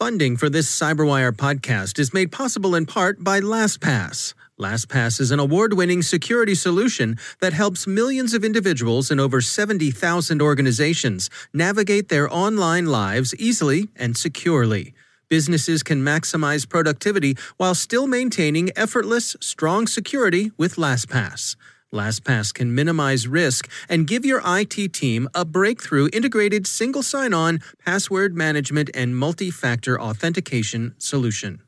Funding for this CyberWire podcast is made possible in part by LastPass. LastPass is an award-winning security solution that helps millions of individuals in over 70,000 organizations navigate their online lives easily and securely. Businesses can maximize productivity while still maintaining effortless, strong security with LastPass. LastPass can minimize risk and give your IT team a breakthrough integrated single sign-on, password management, and multi-factor authentication solution.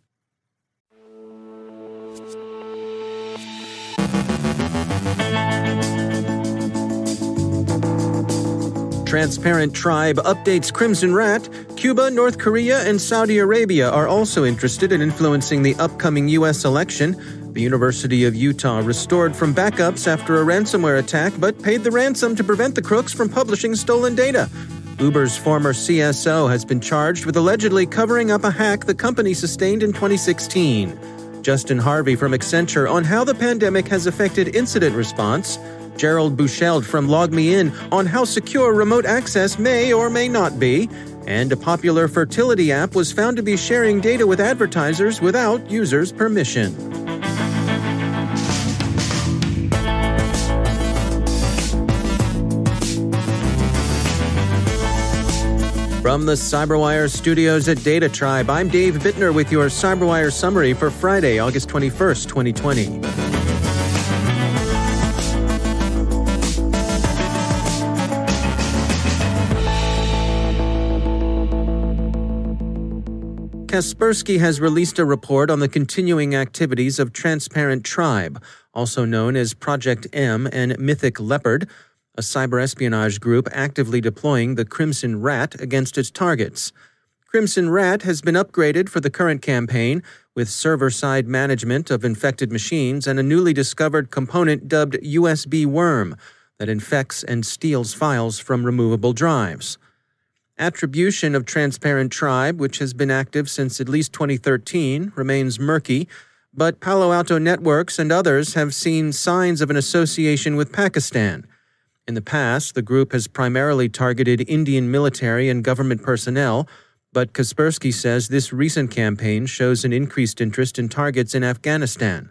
Transparent Tribe updates Crimson Rat. Cuba, North Korea, and Saudi Arabia are also interested in influencing the upcoming U.S. election. The University of Utah restored from backups after a ransomware attack, but paid the ransom to prevent the crooks from publishing stolen data. Uber's former CSO has been charged with allegedly covering up a hack the company sustained in 2016. Justin Harvey from Accenture on how the pandemic has affected incident response. Gerald Beuchelt from LogMeIn on how secure remote access may or may not be, and a popular fertility app was found to be sharing data with advertisers without users' permission. From the CyberWire studios at Data Tribe, I'm Dave Bittner with your CyberWire summary for Friday, August 21st, 2020. Kaspersky has released a report on the continuing activities of Transparent Tribe, also known as Project M and Mythic Leopard, a cyberespionage group actively deploying the Crimson Rat against its targets. Crimson Rat has been upgraded for the current campaign with server-side management of infected machines and a newly discovered component dubbed USB Worm that infects and steals files from removable drives. Attribution of Transparent Tribe, which has been active since at least 2013, remains murky, but Palo Alto Networks and others have seen signs of an association with Pakistan. In the past, the group has primarily targeted Indian military and government personnel, but Kaspersky says this recent campaign shows an increased interest in targets in Afghanistan.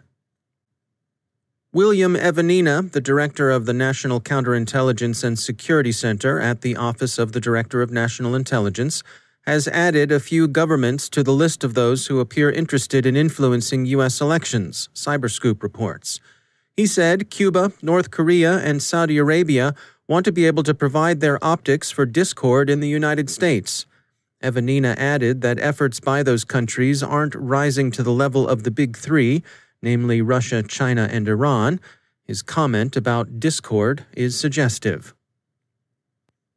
William Evanina, the director of the National Counterintelligence and Security Center at the Office of the Director of National Intelligence, has added a few governments to the list of those who appear interested in influencing U.S. elections, Cyberscoop reports. He said Cuba, North Korea, and Saudi Arabia want to be able to provide their optics for discord in the United States. Evanina added that efforts by those countries aren't rising to the level of the Big Three, namely Russia, China, and Iran. His comment about discord is suggestive.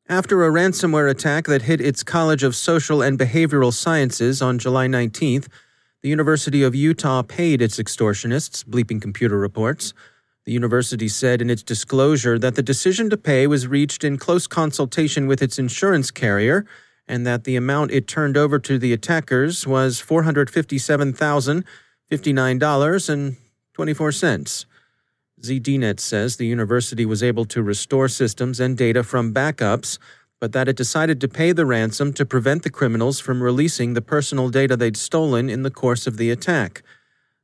After a ransomware attack that hit its College of Social and Behavioral Sciences on July 19th, the University of Utah paid its extortionists, Bleeping Computer reports. The university said in its disclosure that the decision to pay was reached in close consultation with its insurance carrier and that the amount it turned over to the attackers was $457,059.24. ZDNet says the university was able to restore systems and data from backups, but that it decided to pay the ransom to prevent the criminals from releasing the personal data they'd stolen in the course of the attack.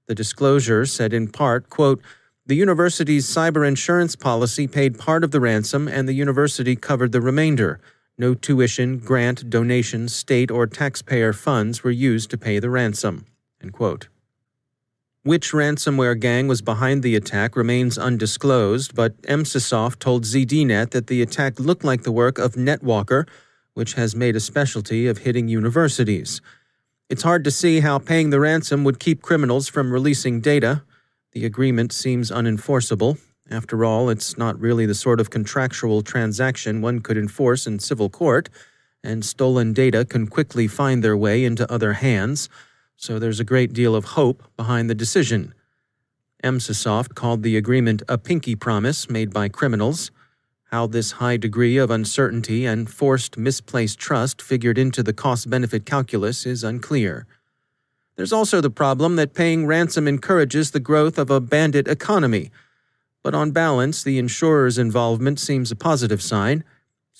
The disclosure said in part, quote, "The university's cyber insurance policy paid part of the ransom and the university covered the remainder. No tuition, grant, donation, state, or taxpayer funds were used to pay the ransom," end quote. Which ransomware gang was behind the attack remains undisclosed, but MCSoft told ZDNet that the attack looked like the work of Netwalker, which has made a specialty of hitting universities. It's hard to see how paying the ransom would keep criminals from releasing data. The agreement seems unenforceable. After all, it's not really the sort of contractual transaction one could enforce in civil court, and stolen data can quickly find their way into other hands. So there's a great deal of hope behind the decision. MCSoft called the agreement a pinky promise made by criminals. How this high degree of uncertainty and forced misplaced trust figured into the cost-benefit calculus is unclear. There's also the problem that paying ransom encourages the growth of a bandit economy. But on balance, the insurer's involvement seems a positive sign.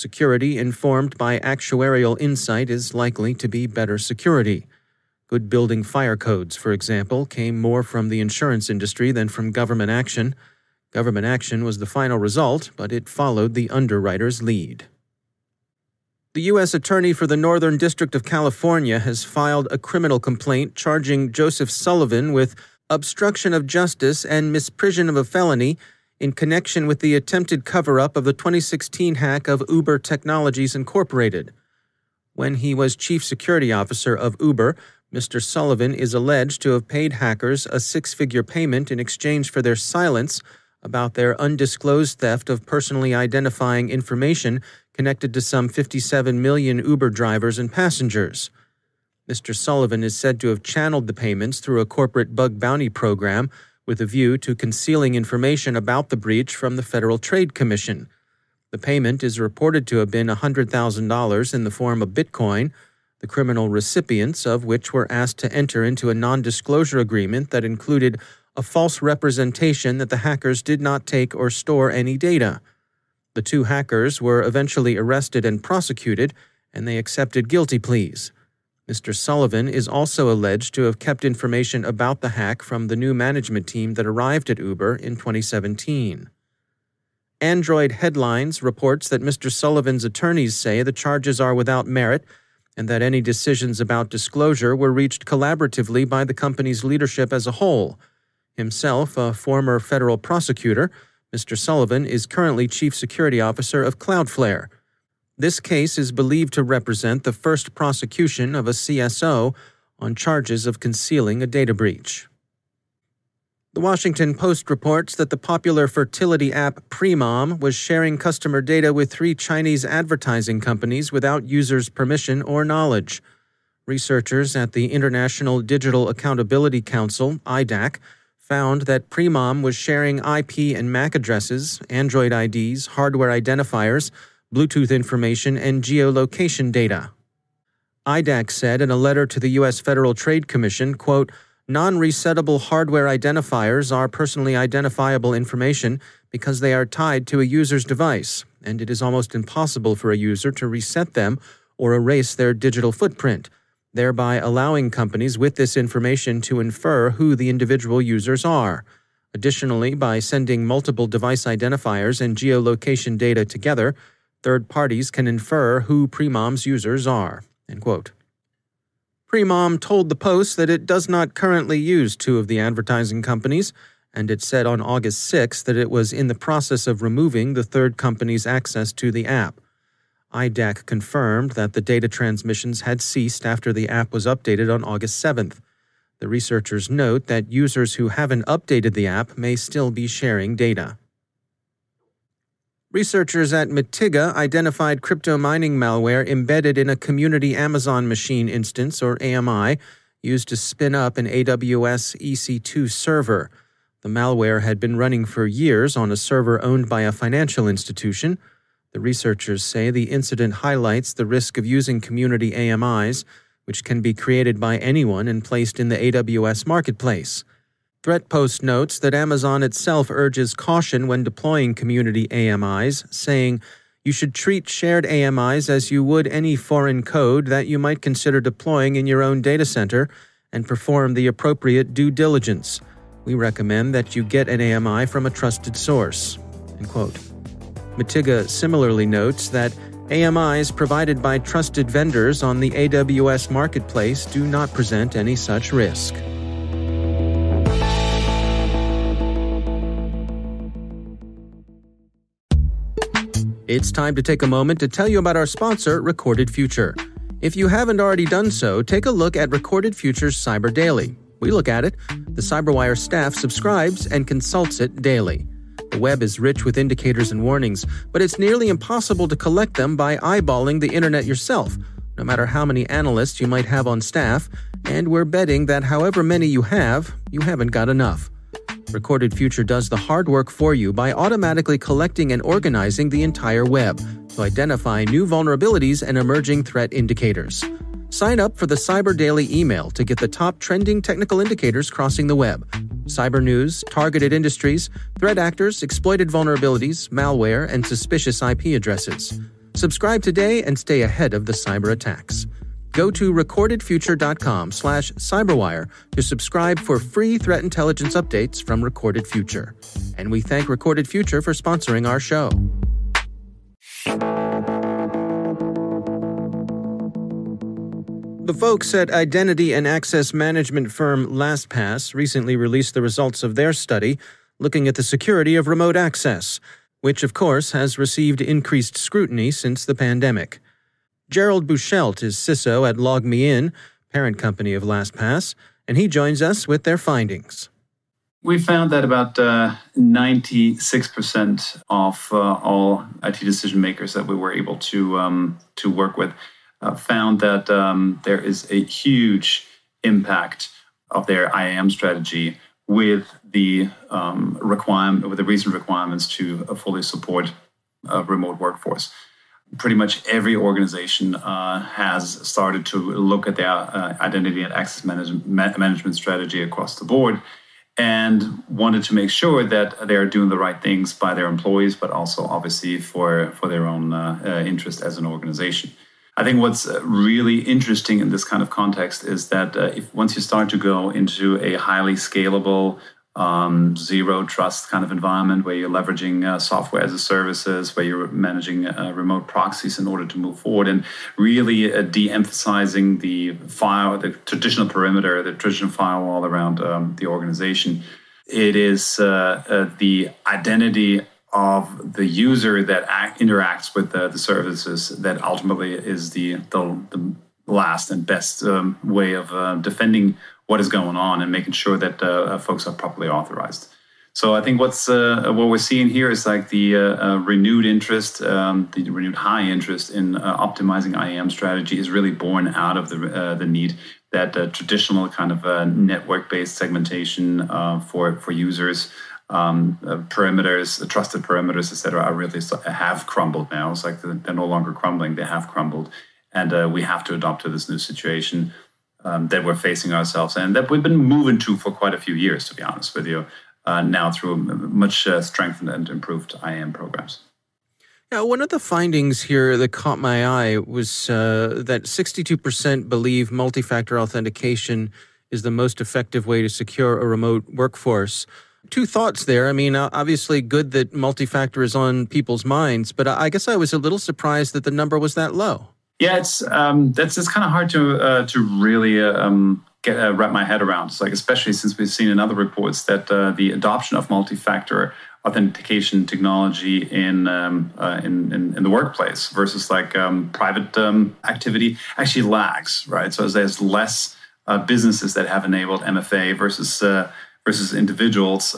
Security informed by actuarial insight is likely to be better security. Good building fire codes, for example, came more from the insurance industry than from government action. Government action was the final result, but it followed the underwriter's lead. The U.S. Attorney for the Northern District of California has filed a criminal complaint charging Joseph Sullivan with obstruction of justice and misprision of a felony in connection with the attempted cover-up of the 2016 hack of Uber Technologies Incorporated. When he was chief security officer of Uber, Mr. Sullivan is alleged to have paid hackers a six-figure payment in exchange for their silence about their undisclosed theft of personally identifying information connected to some 57 million Uber drivers and passengers. Mr. Sullivan is said to have channeled the payments through a corporate bug bounty program with a view to concealing information about the breach from the Federal Trade Commission. The payment is reported to have been $100,000 in the form of Bitcoin, the criminal recipients of which were asked to enter into a non-disclosure agreement that included a false representation that the hackers did not take or store any data. The two hackers were eventually arrested and prosecuted, and they accepted guilty pleas. Mr. Sullivan is also alleged to have kept information about the hack from the new management team that arrived at Uber in 2017. Android Headlines reports that Mr. Sullivan's attorneys say the charges are without merit and that any decisions about disclosure were reached collaboratively by the company's leadership as a whole. Himself a former federal prosecutor, Mr. Sullivan is currently chief security officer of Cloudflare. This case is believed to represent the first prosecution of a CSO on charges of concealing a data breach. The Washington Post reports that the popular fertility app Premom was sharing customer data with 3 Chinese advertising companies without users' permission or knowledge. Researchers at the International Digital Accountability Council, IDAC, found that Premom was sharing IP and MAC addresses, Android IDs, hardware identifiers, Bluetooth information, and geolocation data. IDAC said in a letter to the U.S. Federal Trade Commission, quote, "Non-resettable hardware identifiers are personally identifiable information because they are tied to a user's device, and it is almost impossible for a user to reset them or erase their digital footprint, thereby allowing companies with this information to infer who the individual users are. Additionally, by sending multiple device identifiers and geolocation data together, third parties can infer who Premom's users are." End quote. Premom told the Post that it does not currently use 2 of the advertising companies, and it said on August 6 that it was in the process of removing the third company's access to the app. IDAC confirmed that the data transmissions had ceased after the app was updated on August 7th. The researchers note that users who haven't updated the app may still be sharing data. Researchers at Mitiga identified crypto mining malware embedded in a community Amazon machine instance, or AMI, used to spin up an AWS EC2 server. The malware had been running for years on a server owned by a financial institution. The researchers say the incident highlights the risk of using community AMIs, which can be created by anyone and placed in the AWS marketplace. ThreatPost notes that Amazon itself urges caution when deploying community AMIs, saying, "You should treat shared AMIs as you would any foreign code that you might consider deploying in your own data center and perform the appropriate due diligence. We recommend that you get an AMI from a trusted source." End quote. Mitiga similarly notes that AMIs provided by trusted vendors on the AWS marketplace do not present any such risk. It's time to take a moment to tell you about our sponsor, Recorded Future. If you haven't already done so, take a look at Recorded Future's Cyber Daily. We look at it. The CyberWire staff subscribes and consults it daily. The web is rich with indicators and warnings, but it's nearly impossible to collect them by eyeballing the internet yourself, no matter how many analysts you might have on staff, and we're betting that however many you have, you haven't got enough. Recorded Future does the hard work for you by automatically collecting and organizing the entire web to identify new vulnerabilities and emerging threat indicators. Sign up for the Cyber Daily email to get the top trending technical indicators crossing the web: cyber news, targeted industries, threat actors, exploited vulnerabilities, malware, and suspicious IP addresses. Subscribe today and stay ahead of the cyber attacks. Go to recordedfuture.com/cyberwire to subscribe for free threat intelligence updates from Recorded Future. And we thank Recorded Future for sponsoring our show. The folks at identity and access management firm LastPass recently released the results of their study looking at the security of remote access, which of course has received increased scrutiny since the pandemic. Gerald Beuchelt is CISO at LogMeIn, parent company of LastPass, and he joins us with their findings. We found that about 96% of all IT decision makers that we were able to work with found that there is a huge impact of their IAM strategy with the recent requirements to fully support a remote workforce. Pretty much every organization has started to look at their identity and access management strategy across the board, and wanted to make sure that they are doing the right things by their employees, but also obviously for their own interest as an organization. I think what's really interesting in this kind of context is that once you start to go into a highly scalable, zero trust kind of environment where you're leveraging software as a services, where you're managing remote proxies in order to move forward, and really de-emphasizing the traditional perimeter, the traditional firewall around the organization. It is the identity of the user that interacts with the services that ultimately is the last and best way of defending what is going on and making sure that folks are properly authorized. So I think what we're seeing here is like the renewed high interest in optimizing IAM strategy is really born out of the need that traditional kind of network-based segmentation for users, perimeters, trusted perimeters, etc., have crumbled now. It's like they're no longer crumbling; they have crumbled, and we have to adapt to this new situation that we're facing ourselves, and that we've been moving to for quite a few years, to be honest with you, now through much strengthened and improved IAM programs. Now, one of the findings here that caught my eye was that 62% believe multi-factor authentication is the most effective way to secure a remote workforce. Two thoughts there. I mean, obviously good that multi-factor is on people's minds, but I guess I was a little surprised that the number was that low. Yeah, it's kind of hard to really wrap my head around. It's like, especially since we've seen in other reports that the adoption of multi-factor authentication technology in the workplace versus like private activity actually lags, right? So there's less businesses that have enabled MFA versus individuals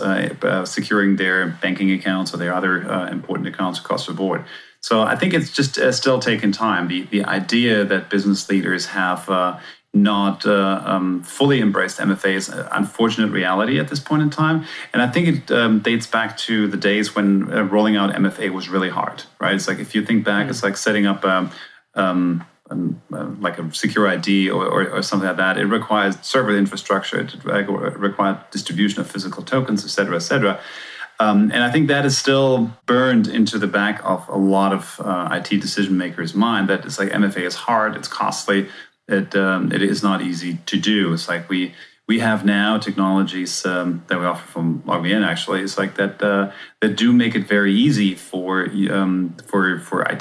securing their banking accounts or their other important accounts across the board. So I think it's just still taking time. The idea that business leaders have not fully embraced MFA is an unfortunate reality at this point in time. And I think it dates back to the days when rolling out MFA was really hard, right? It's like, if you think back, it's like setting up like a secure ID or something like that. It requires server infrastructure. It requires distribution of physical tokens, et cetera, et cetera. And I think that is still burned into the back of a lot of IT decision makers' mind, that it's like MFA is hard, it's costly, it is not easy to do. It's like we have now technologies that we offer from LogMeIn, actually. It's like that do make it very easy for IT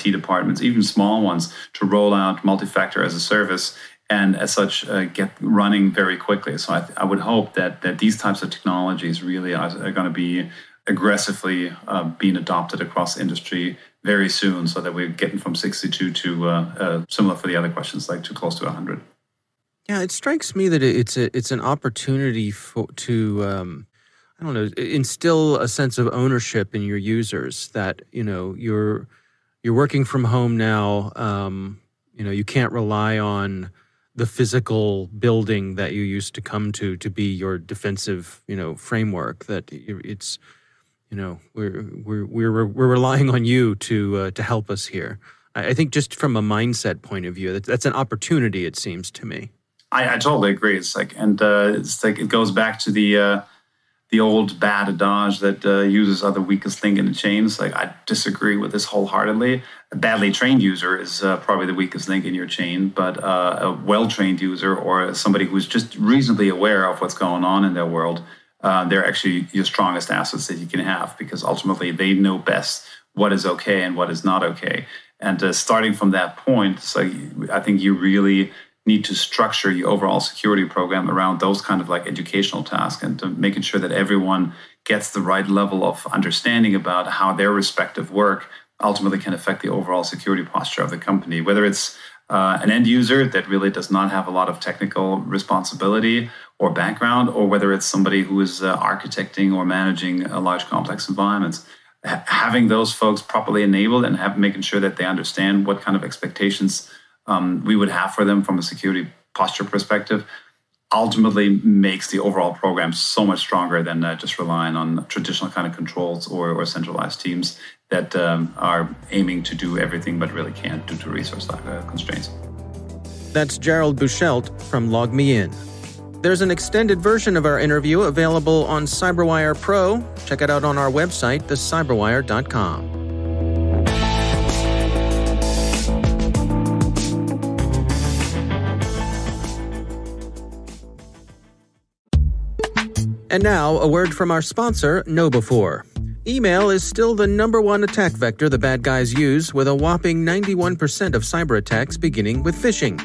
departments, even small ones, to roll out multi-factor as a service, and as such get running very quickly. So I would hope that these types of technologies really are going to be aggressively being adopted across industry very soon, so that we're getting from 62 to similar for the other questions, like too close to 100. Yeah, it strikes me that it's an opportunity to instill a sense of ownership in your users, that you're working from home now, you can't rely on the physical building that you used to come to be your defensive framework, that it's. We're relying on you to help us here. I think just from a mindset point of view, that's an opportunity, it seems to me. I totally agree. It's like it goes back to the the old bad adage that users are the weakest thing in the chain. It's like, I disagree with this wholeheartedly. A badly trained user is probably the weakest link in your chain, but a well-trained user or somebody who's just reasonably aware of what's going on in their world, they're actually your strongest assets that you can have, because ultimately they know best what is okay and what is not okay. And starting from that point, so I think you really need to structure your overall security program around those kind of like educational tasks, and to making sure that everyone gets the right level of understanding about how their respective work ultimately can affect the overall security posture of the company, whether it's an end user that really does not have a lot of technical responsibility or background, or whether it's somebody who is architecting or managing large complex environments. Having those folks properly enabled and making sure that they understand what kind of expectations we would have for them from a security posture perspective ultimately makes the overall program so much stronger than just relying on traditional kind of controls or centralized teams that are aiming to do everything but really can't due to resource constraints. That's Gerald Beuchelt from LogMeIn. There's an extended version of our interview available on CyberWire Pro. Check it out on our website, thecyberwire.com. And now, a word from our sponsor, KnowBe4. Email is still the #1 attack vector the bad guys use, with a whopping 91% of cyber attacks beginning with phishing.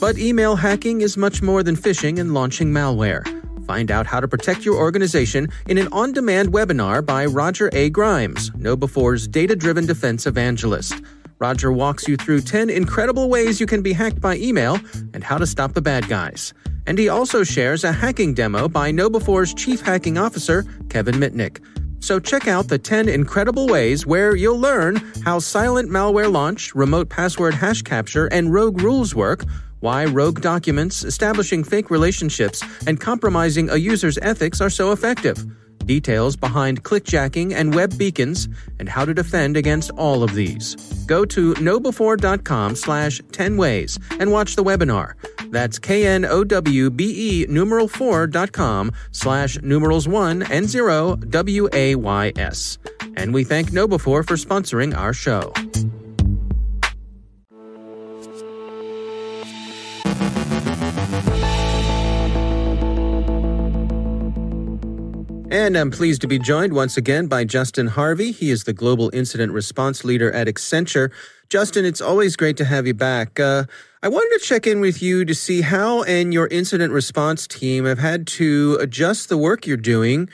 But email hacking is much more than phishing and launching malware. Find out how to protect your organization in an on-demand webinar by Roger A. Grimes, KnowBe4's data-driven defense evangelist. Roger walks you through 10 incredible ways you can be hacked by email and how to stop the bad guys. And he also shares a hacking demo by KnowBe4's Chief Hacking Officer, Kevin Mitnick. So check out the 10 incredible ways where you'll learn how silent malware launch, remote password hash capture, and rogue rules work, why rogue documents, establishing fake relationships, and compromising a user's ethics are so effective, details behind clickjacking and web beacons, and how to defend against all of these. Go to knowbe4.com/10ways and watch the webinar. That's knowbe4.com/100ways. And we thank KnowBe4 for sponsoring our show. And I'm pleased to be joined once again by Justin Harvey. He is the Global Incident Response Leader at Accenture. Justin, it's always great to have you back. I wanted to check in with you to see how and your incident response team have had to adjust the work you're doing,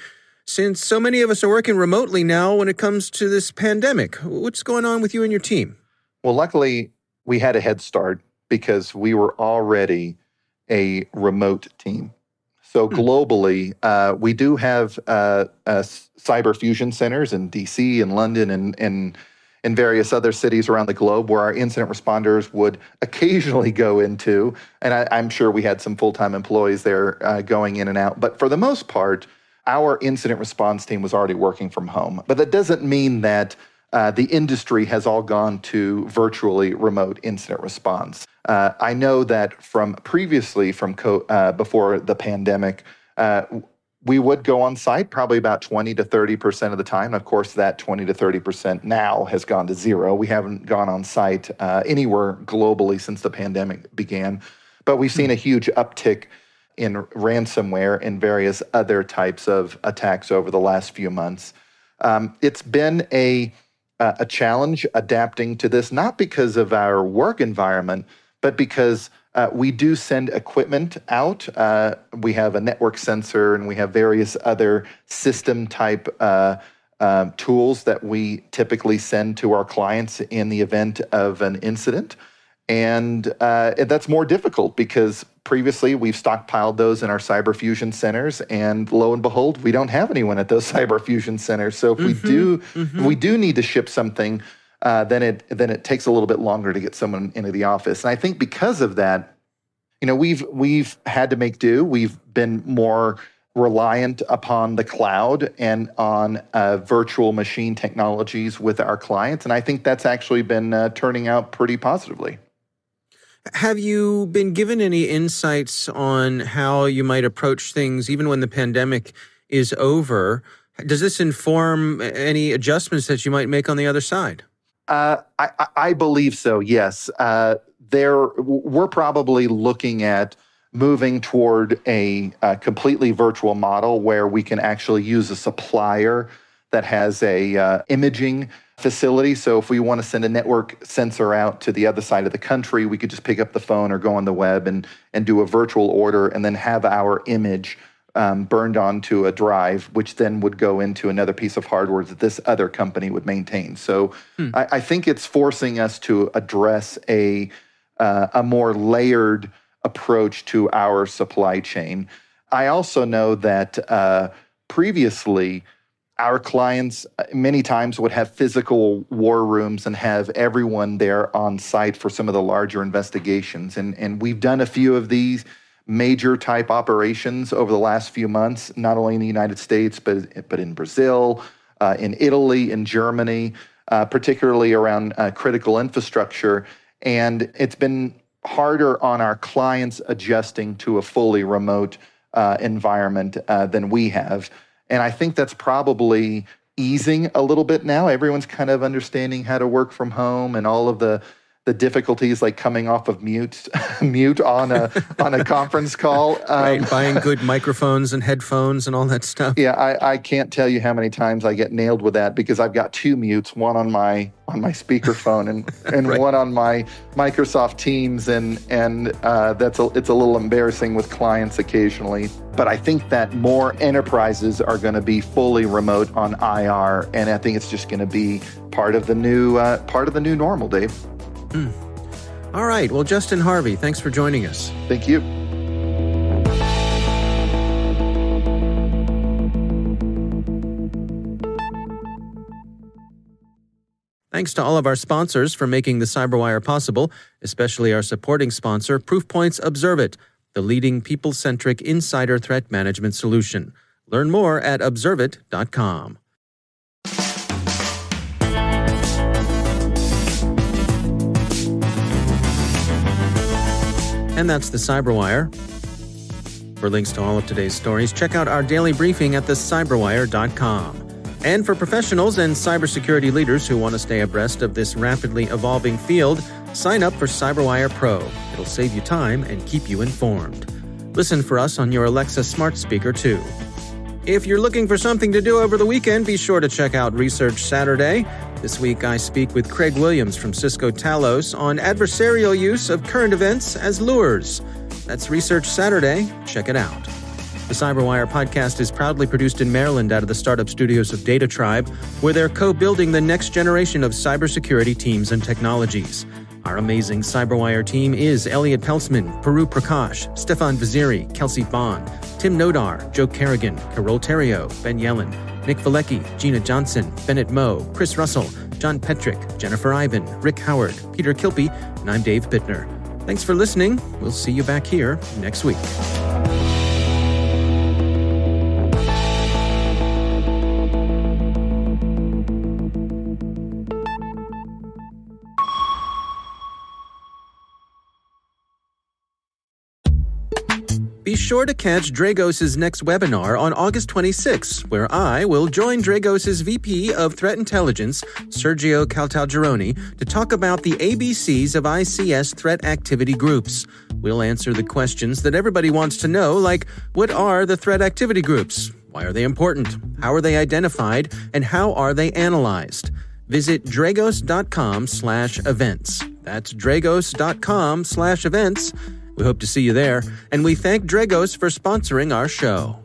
since so many of us are working remotely now when it comes to this pandemic. What's going on with you and your team? Well, luckily, we had a head start because we were already a remote team. So globally, we do have cyber fusion centers in D.C. and London and in various other cities around the globe where our incident responders would occasionally go into. And I'm sure we had some full-time employees there going in and out. But for the most part, our incident response team was already working from home. But that doesn't mean that the industry has all gone to virtually remote incident response. I know that from previously, from before the pandemic, we would go on site probably about 20 to 30% of the time. Of course, that 20 to 30% now has gone to zero. We haven't gone on site anywhere globally since the pandemic began. But we've seen a huge uptick in ransomware and various other types of attacks over the last few months. It's been a challenge adapting to this, not because of our work environment, but because we do send equipment out. We have a network sensor and we have various other system type tools that we typically send to our clients in the event of an incident. And that's more difficult because previously we've stockpiled those in our cyber fusion centers, and lo and behold, we don't have anyone at those cyber fusion centers. So if we do need to ship something, then it takes a little bit longer to get someone into the office. And I think because of that, you know, we've had to make do. We've been more reliant upon the cloud and on virtual machine technologies with our clients. And I think that's actually been turning out pretty positively. Have you been given any insights on how you might approach things, even when the pandemic is over. Does this inform any adjustments that you might make on the other side? I believe so, yes. We're probably looking at moving toward a completely virtual model where we can actually use a supplier that has a imaging facility. So if we want to send a network sensor out to the other side of the country, we could just pick up the phone or go on the web and do a virtual order and then have our image burned onto a drive, which then would go into another piece of hardware that this other company would maintain. So I think it's forcing us to address a more layered approach to our supply chain. I also know that previously, our clients many times would have physical war rooms and have everyone there on site for some of the larger investigations. And we've done a few of these major type operations over the last few months, not only in the United States, but in Brazil, in Italy, in Germany, particularly around critical infrastructure. And it's been harder on our clients adjusting to a fully remote environment than we have. And I think that's probably easing a little bit now. Everyone's kind of understanding how to work from home and all of the difficulties, like coming off of mute on a conference call. Right, buying good microphones and headphones and all that stuff. Yeah, I can't tell you how many times I get nailed with that because I've got two mutes, one on my speakerphone and right. One on my Microsoft Teams, and it's a little embarrassing with clients occasionally. But I think that more enterprises are going to be fully remote on IR, and I think it's just going to be part of the new normal, Dave. All right. Well, Justin Harvey, thanks for joining us. Thank you. Thanks to all of our sponsors for making the CyberWire possible, especially our supporting sponsor, Proofpoint's ObserveIt, the leading people-centric insider threat management solution. Learn more at observeit.com. And that's the CyberWire. For links to all of today's stories, check out our daily briefing at thecyberwire.com. And for professionals and cybersecurity leaders who want to stay abreast of this rapidly evolving field, sign up for CyberWire Pro. It'll save you time and keep you informed. Listen for us on your Alexa smart speaker, too. If you're looking for something to do over the weekend, be sure to check out Research Saturday. This week, I speak with Craig Williams from Cisco Talos on adversarial use of current events as lures. That's Research Saturday. Check it out. The CyberWire podcast is proudly produced in Maryland out of the startup studios of Data Tribe, where they're co-building the next generation of cybersecurity teams and technologies. Our amazing CyberWire team is Elliot Peltzman, Peru Prakash, Stefan Vaziri, Kelsey Bond, Tim Nodar, Joe Kerrigan, Carol Terrio, Ben Yellen, Nick Vilecki, Gina Johnson, Bennett Moe, Chris Russell, John Petrick, Jennifer Ivan, Rick Howard, Peter Kilpie, and I'm Dave Bittner. Thanks for listening. We'll see you back here next week. Be sure to catch Dragos' next webinar on August 26, where I will join Dragos' VP of Threat Intelligence, Sergio Caltagirone, to talk about the ABCs of ICS threat activity groups. We'll answer the questions that everybody wants to know, like, what are the threat activity groups? Why are they important? How are they identified? And how are they analyzed? Visit dragos.com/events. That's dragos.com/events. We hope to see you there, and we thank Dragos for sponsoring our show.